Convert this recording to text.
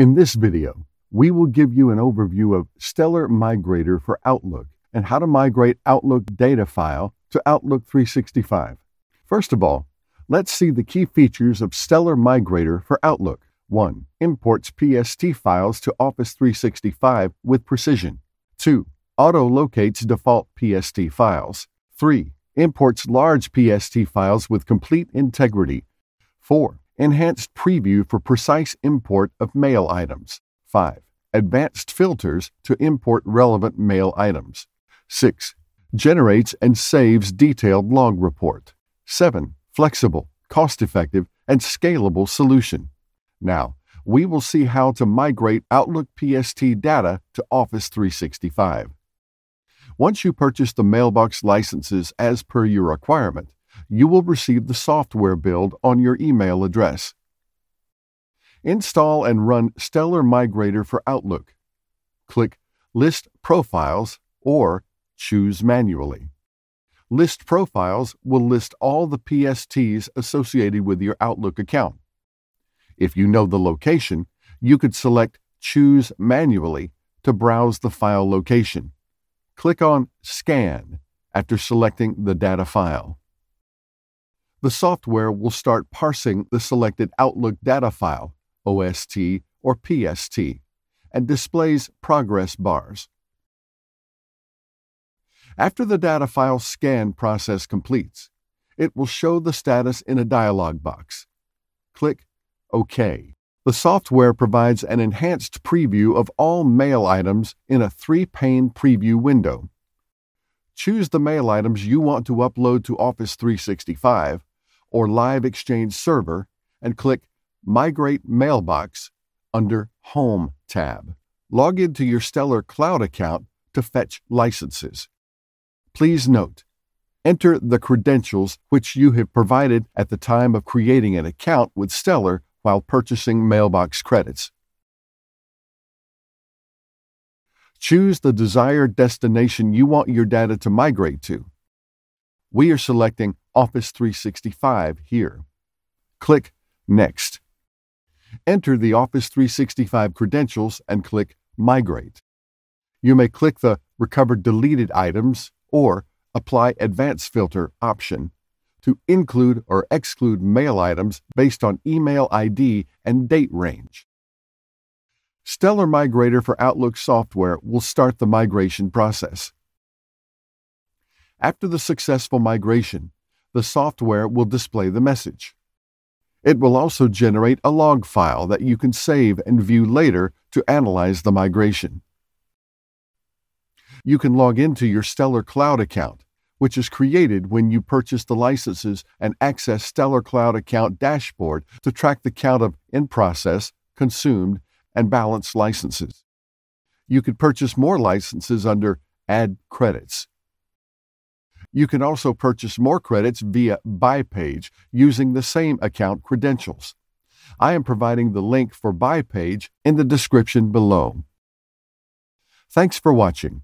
In this video, we will give you an overview of Stellar Migrator for Outlook and how to migrate Outlook data file to Outlook 365. First of all, let's see the key features of Stellar Migrator for Outlook. 1. Imports PST files to Office 365 with precision. 2. Auto-locates default PST files. 3. Imports large PST files with complete integrity. 4. Enhanced preview for precise import of mail items. 5. Advanced filters to import relevant mail items. 6. Generates and saves detailed log report. 7. Flexible, cost-effective, and scalable solution. Now, we will see how to migrate Outlook PST data to Office 365. Once you purchase the mailbox licenses as per your requirement, you will receive the software build on your email address. Install and run Stellar Migrator for Outlook. Click List Profiles or choose manually. List Profiles will list all the PSTs associated with your Outlook account. If you know the location, you could select Choose Manually to browse the file location. Click on Scan after selecting the data file. The software will start parsing the selected Outlook data file, OST or PST, and displays progress bars. After the data file scan process completes, it will show the status in a dialog box. Click OK. The software provides an enhanced preview of all mail items in a three-pane preview window. Choose the mail items you want to upload to Office 365 or Live Exchange Server and click Migrate Mailbox under Home tab. Log into your Stellar Cloud account to fetch licenses. Please note, enter the credentials which you have provided at the time of creating an account with Stellar while purchasing mailbox credits. Choose the desired destination you want your data to migrate to. We are selecting Office 365 here. Click Next. Enter the Office 365 credentials and click Migrate. You may click the Recover Deleted Items or Apply Advanced Filter option to include or exclude mail items based on email ID and date range. Stellar Migrator for Outlook software will start the migration process. After the successful migration, the software will display the message. It will also generate a log file that you can save and view later to analyze the migration. You can log into your Stellar Cloud account, which is created when you purchase the licenses, and access Stellar Cloud account dashboard to track the count of in-process, consumed, and balance licenses. You could purchase more licenses under Add Credits. You can also purchase more credits via Buy page using the same account credentials. I am providing the link for Buy page in the description below. Thanks for watching.